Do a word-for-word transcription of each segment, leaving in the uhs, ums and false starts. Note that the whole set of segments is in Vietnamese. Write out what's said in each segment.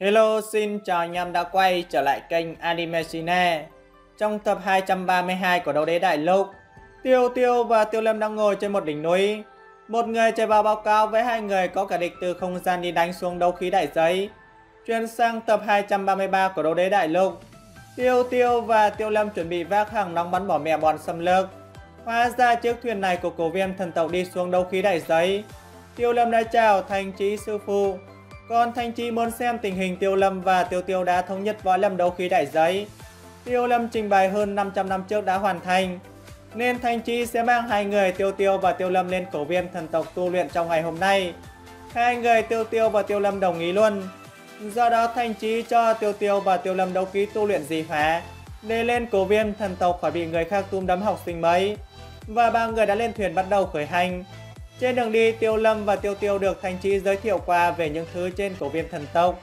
Hello, xin chào anh em đã quay trở lại kênh Animeshine. Trong tập hai trăm ba mươi hai của đấu đế đại lục, Tiêu Tiêu và Tiêu Lâm đang ngồi trên một đỉnh núi. Một người chạy vào báo cáo với hai người có cả địch từ không gian đi đánh xuống đấu khí đại giấy. Chuyển sang tập hai trăm ba mươi ba của đấu đế đại lục, Tiêu Tiêu và Tiêu Lâm chuẩn bị vác hàng nóng bắn bỏ mẹ bọn xâm lược. Hóa ra chiếc thuyền này của cổ viêm thần tộc đi xuống đấu khí đại giấy. Tiêu Lâm đã chào Thanh Chí sư phụ. Còn Thanh Chí muốn xem tình hình Tiêu Lâm và Tiêu Tiêu đã thống nhất võ lâm đấu khí đại giấy. Tiêu Lâm trình bày hơn năm trăm năm trước đã hoàn thành, nên Thanh Chí sẽ mang hai người Tiêu Tiêu và Tiêu Lâm lên cổ viêm thần tộc tu luyện trong ngày hôm nay. Hai người Tiêu Tiêu và Tiêu Lâm đồng ý luôn. Do đó Thanh Chí cho Tiêu Tiêu và Tiêu Lâm đấu khí tu luyện dị hóa để lên cổ viêm thần tộc khỏi bị người khác tung đấm học sinh mấy. Và ba người đã lên thuyền bắt đầu khởi hành. Trên đường đi, Tiêu Lâm và Tiêu Tiêu được Thanh Chí giới thiệu qua về những thứ trên cổ viêm thần tộc,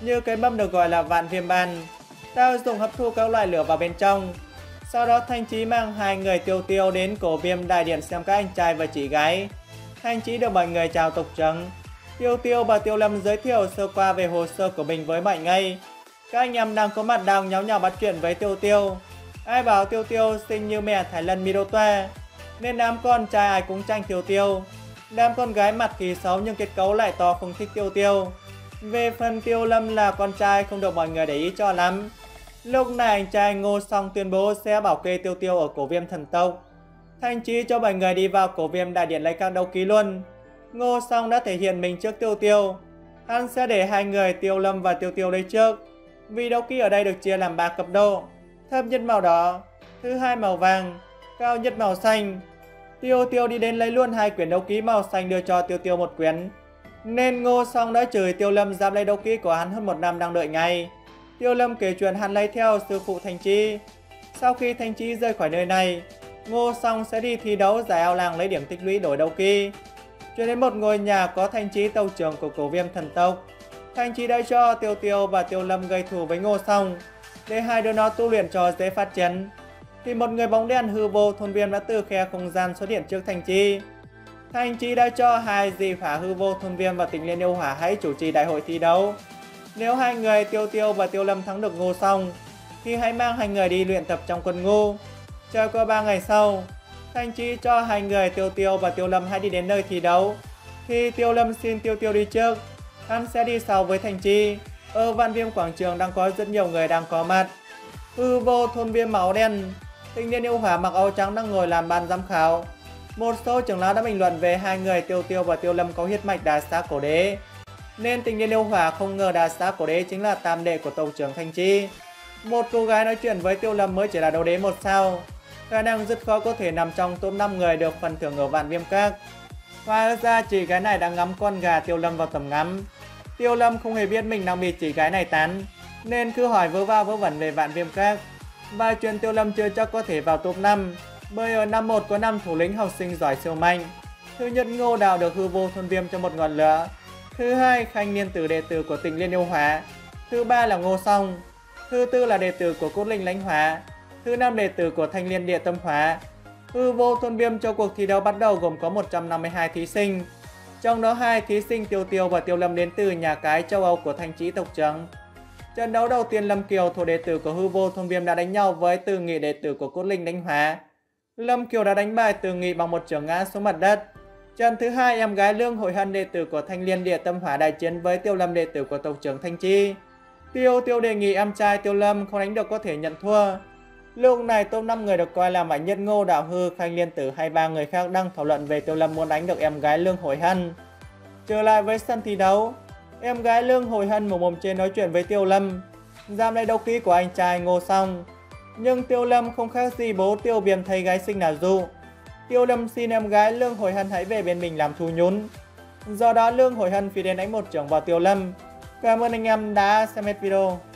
như cái mâm được gọi là Vạn Viêm Bàn, tao dùng hấp thu các loại lửa vào bên trong. Sau đó Thanh Chí mang hai người Tiêu Tiêu đến cổ viêm đại điện xem các anh trai và chị gái. Thanh Chí được mọi người chào tộc trưởng. Tiêu Tiêu và Tiêu Lâm giới thiệu sơ qua về hồ sơ của mình với Mạnh Ngây. Các anh em đang có mặt đang nháo nhào bắt chuyện với Tiêu Tiêu. Ai bảo Tiêu Tiêu xinh như mẹ Thái Lân Mirotoa, nên đám con trai ai cũng tranh Tiêu Tiêu. Đám con gái mặt thì xấu nhưng kết cấu lại to không thích Tiêu Tiêu. Về phần Tiêu Lâm là con trai không được mọi người để ý cho lắm. Lúc này anh trai Ngô Song tuyên bố sẽ bảo kê Tiêu Tiêu ở cổ viêm thần tộc. Thanh Chí cho mọi người đi vào cổ viêm đại điện lấy các đấu ký luôn. Ngô Song đã thể hiện mình trước Tiêu Tiêu. Hắn sẽ để hai người Tiêu Lâm và Tiêu Tiêu đây trước, vì đấu ký ở đây được chia làm ba cấp độ: thấp nhất màu đỏ, thứ hai màu vàng, cao nhất màu xanh. Tiêu Tiêu đi đến lấy luôn hai quyển đấu ký màu xanh, đưa cho Tiêu Tiêu một quyển. Nên Ngô Song đã chửi Tiêu Lâm dám lấy đấu ký của hắn hơn một năm đang đợi ngay. Tiêu Lâm kể chuyện hắn lấy theo sư phụ Thanh Chí. Sau khi Thanh Chí rời khỏi nơi này, Ngô Song sẽ đi thi đấu giải ao làng lấy điểm tích lũy đổi đấu ký. Chuyển đến một ngôi nhà có Thanh Chí tàu trưởng của cổ viêm thần tộc. Thanh Chí đã cho Tiêu Tiêu và Tiêu Lâm gây thù với Ngô Song để hai đứa nó tu luyện cho dễ phát triển. Thì một người bóng đen hư vô thôn viêm đã từ khe không gian xuất hiện trước Thanh Chí. Thanh Chí đã cho hai dị hỏa hư vô thôn viêm và Tình Liên Yêu Hóa hãy chủ trì đại hội thi đấu. Nếu hai người Tiêu Tiêu và Tiêu Lâm thắng được Ngô Song thì hãy mang hai người đi luyện tập trong quân ngu. Trải qua ba ngày sau, Thanh Chí cho hai người Tiêu Tiêu và Tiêu Lâm hãy đi đến nơi thi đấu. Thì Tiêu Lâm xin Tiêu Tiêu đi trước, hắn sẽ đi sau với Thanh Chí. Ở Vạn Viêm quảng trường đang có rất nhiều người đang có mặt. Hư vô thôn viêm máu đen, Thanh niên yêu hỏa mặc áo trắng đang ngồi làm ban giám khảo. Một số trưởng lão đã bình luận về hai người Tiêu Tiêu và Tiêu Lâm có huyết mạch Đa Sa Cổ Đế, nên Thanh niên yêu hỏa không ngờ Đa Sa Cổ Đế chính là tam đệ của tộc trưởng Thanh Chí. Một cô gái nói chuyện với Tiêu Lâm mới chỉ là đấu đế một sao, khả năng rất khó có thể nằm trong top năm người được phần thưởng ở Vạn Viêm Các. Hóa ra chị gái này đang ngắm con gà Tiêu Lâm vào tầm ngắm. Tiêu Lâm không hề biết mình đang bị chị gái này tán, nên cứ hỏi vớ va vớ vẩn về Vạn Viêm Các. Và chuyện Tiêu Lâm chưa chắc có thể vào top năm, bởi ở năm một có năm thủ lĩnh học sinh giỏi siêu mạnh. Thứ nhất, Ngô Đạo được hư vô thôn viêm cho một ngọn lửa. Thứ hai, Khanh Niên Tử đệ tử của Tình Liên Yêu Hóa. Thứ ba là Ngô Song. Thứ tư là đệ tử của Cốt Linh Lãnh Hóa. Thứ năm, đệ tử của Thanh Liên Địa Tâm Hóa. Hư vô thôn viêm cho cuộc thi đấu bắt đầu gồm có một trăm năm mươi hai thí sinh. Trong đó hai thí sinh Tiêu Tiêu và Tiêu Lâm đến từ nhà cái châu Âu của Thanh Chí tộc trưởng. Trận đấu đầu tiên, Lâm Kiều thuộc đệ tử của hư vô thôn viêm đã đánh nhau với Từ Nghị đệ tử của Cốt Linh Lãnh Hóa. Lâm Kiều đã đánh bại Từ Nghị bằng một chưởng ngã xuống mặt đất. Trận thứ hai, em gái Lương Hoài Hân đệ tử của Thanh Liên Địa Tâm Hóa đại chiến với Tiêu Lâm đệ tử của tộc trưởng Thanh Chí. Tiêu Tiêu đề nghị em trai Tiêu Lâm không đánh được có thể nhận thua. Lúc này top năm người được coi là mạnh nhất Ngô Đạo, Hư, Khanh Liên Tử hay ba người khác đang thảo luận về Tiêu Lâm muốn đánh được em gái Lương Hoài Hân. Trở lại với sân thi đấu, em gái Lương Hoài Hân mồm mồm trên nói chuyện với Tiêu Lâm dám lấy đấu ký của anh trai Ngô Song. Nhưng Tiêu Lâm không khác gì bố Tiêu Biêm thấy gái xinh nào dụ. Tiêu Lâm xin em gái Lương Hoài Hân hãy về bên mình làm thú nhún. Do đó Lương Hoài Hân phi đến đánh một chưởng vào Tiêu Lâm. Cảm ơn anh em đã xem hết video.